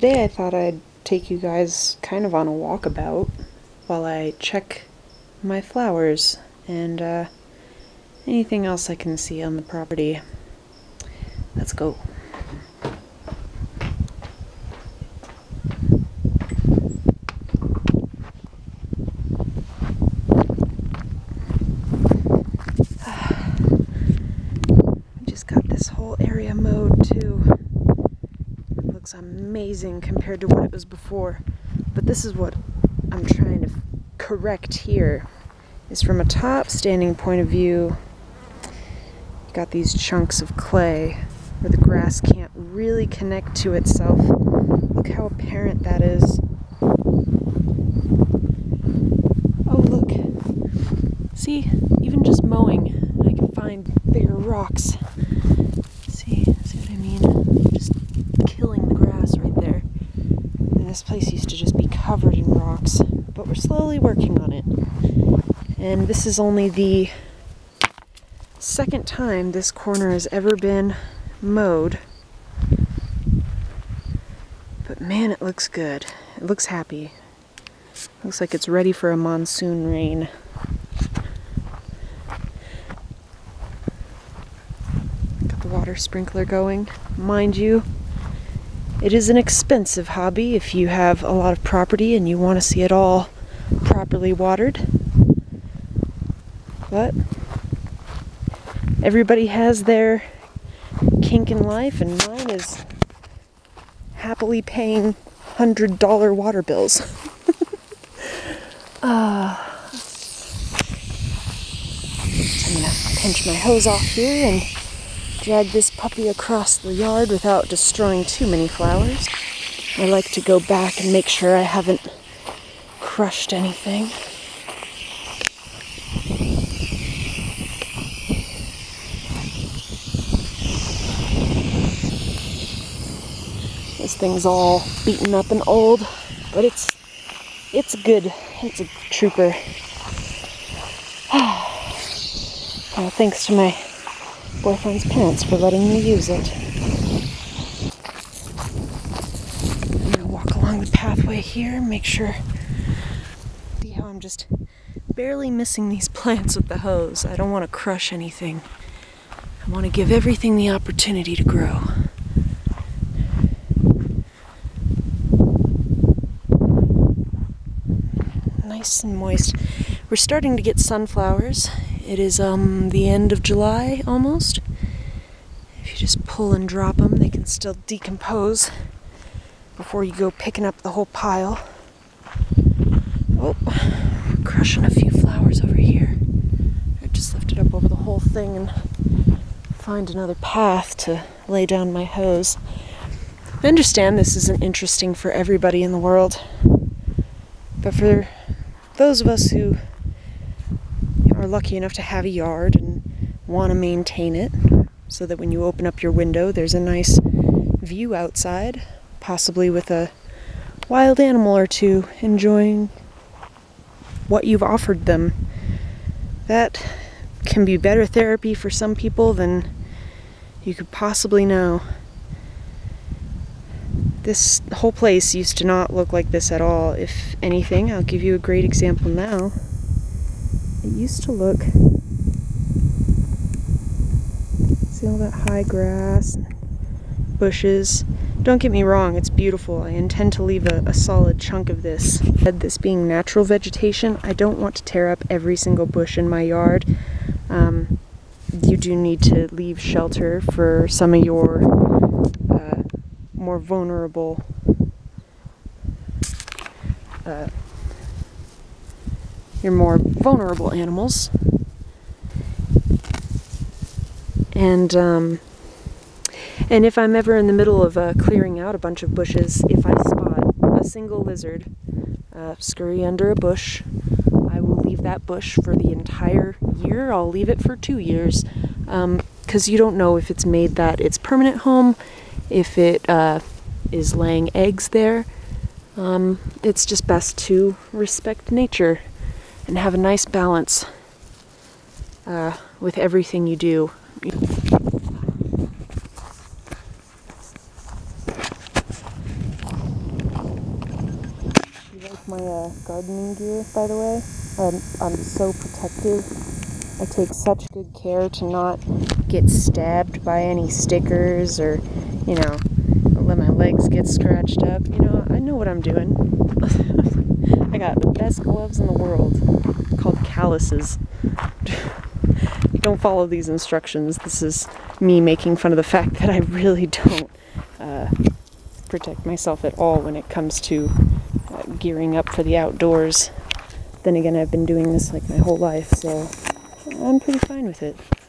Today I thought I'd take you guys kind of on a walkabout while I check my flowers and anything else I can see on the property. Let's go. I just got this whole area mowed too. It looks amazing compared to what it was before, but this is what I'm trying to correct here, is from a top standing point of view, you got these chunks of clay where the grass can't really connect to itself. Look how apparent that is. Oh look, see, even just mowing, I can find bigger rocks. See what I mean? Just killing the grass right there. And this place used to just be covered in rocks, but we're slowly working on it. And this is only the second time this corner has ever been mowed. But man, it looks good. It looks happy. It looks like it's ready for a monsoon rain. Got the water sprinkler going. Mind you, it is an expensive hobby if you have a lot of property and you want to see it all properly watered. But everybody has their kink in life, and mine is happily paying $100 water bills. I'm gonna pinch my hose off here and drag this puppy across the yard without destroying too many flowers. I like to go back and make sure I haven't crushed anything. This thing's all beaten up and old, but it's good. It's a trooper. Well, thanks to my boyfriend's parents for letting me use it. I'm gonna walk along the pathway here and make sure. See how I'm just barely missing these plants with the hose. I don't want to crush anything. I want to give everything the opportunity to grow. Nice and moist. We're starting to get sunflowers. It is the end of July almost. If you just pull and drop them, they can still decompose before you go picking up the whole pile. Oh, we're crushing a few flowers over here. I just lifted up over the whole thing and find another path to lay down my hose. I understand this isn't interesting for everybody in the world, but for those of us who are lucky enough to have a yard and want to maintain it so that when you open up your window there's a nice view outside, possibly with a wild animal or two enjoying what you've offered them, that can be better therapy for some people than you could possibly know. This whole place used to not look like this at all. If anything, I'll give you a great example now. It used to look... See all that high grass, bushes. Don't get me wrong, it's beautiful. I intend to leave a solid chunk of this. This being natural vegetation, I don't want to tear up every single bush in my yard. You do need to leave shelter for some of your more vulnerable animals, and if I'm ever in the middle of clearing out a bunch of bushes, if I spot a single lizard scurry under a bush, I will leave that bush for the entire year. I'll leave it for 2 years, because you don't know if it's made that its permanent home, if it is laying eggs there. It's just best to respect nature and have a nice balance with everything you do. my gardening gear, by the way. I'm so protective. I take such good care to not get stabbed by any stickers or, you know, let my legs get scratched up. You know, I know what I'm doing. I got the best gloves in the world, called calluses. Don't follow these instructions. This is me making fun of the fact that I really don't protect myself at all when it comes to gearing up for the outdoors. Then again, I've been doing this like my whole life, so I'm pretty fine with it.